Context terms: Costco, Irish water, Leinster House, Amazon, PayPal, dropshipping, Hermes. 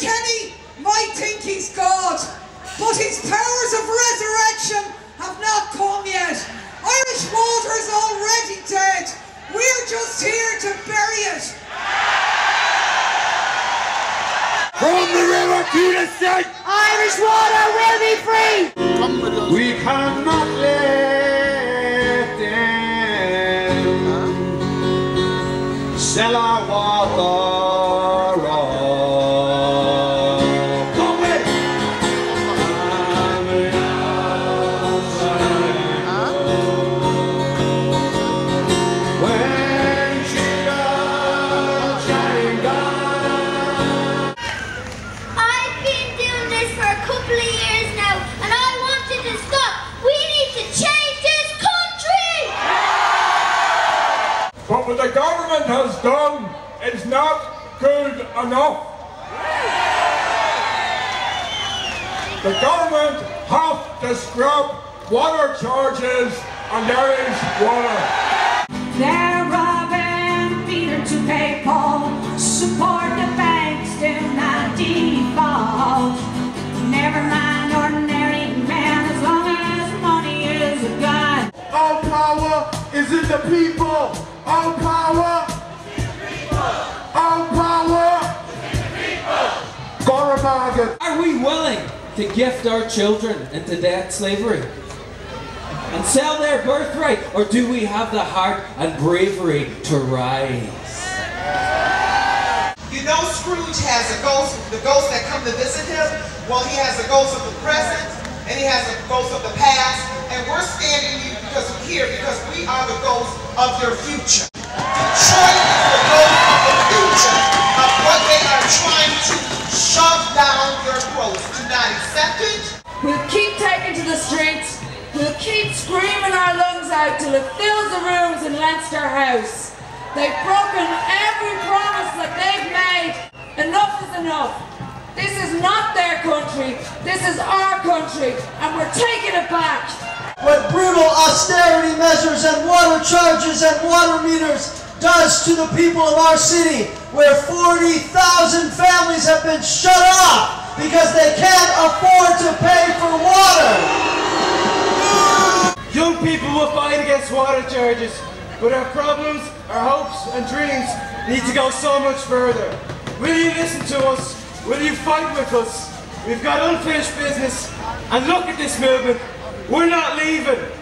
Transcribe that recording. Kenny might think he's God, but his powers of resurrection have not come yet. Irish water is already dead. We're just here to bury it. From the river to the sea, Irish water will be free. We cannot let them sell our water off. Come with me. When she goes shining down. I've been doing this for a couple of years now, and I want it to stop. We need to change this country. But what the government has done, it's not good enough. The government have to scrap water charges on Irish water. They're robbing Peter to pay Paul. Support the banks, do not default. Never mind ordinary man, as long as money is a god. All power is in the people. All power. All power! Goramaga! Are we willing to gift our children into debt slavery and sell their birthright, or do we have the heart and bravery to rise? You know, Scrooge has a ghost, the ghosts that come to visit him. Well, he has a ghost of the present, and he has a ghost of the past, and we're standing here because we're here, because we are the ghosts of your future. Detroit is the ghost of the future, of what they are trying to shove down your throats. Do not accept it. We'll keep taking to the streets. We'll keep screaming our lungs out till it fills the rooms in Leinster House. They've broken every promise that they've made. Enough is enough. This is not their country. This is our country, and we're taking it back. What brutal austerity measures and water charges and water meters does to the people of our city, where 40,000 families have been shut off because they can't afford to pay for water. Young people will fight against water charges, but our problems, our hopes and dreams need to go so much further. Will you listen to us? Will you fight with us? We've got unfinished business, and look at this movement. We're not leaving.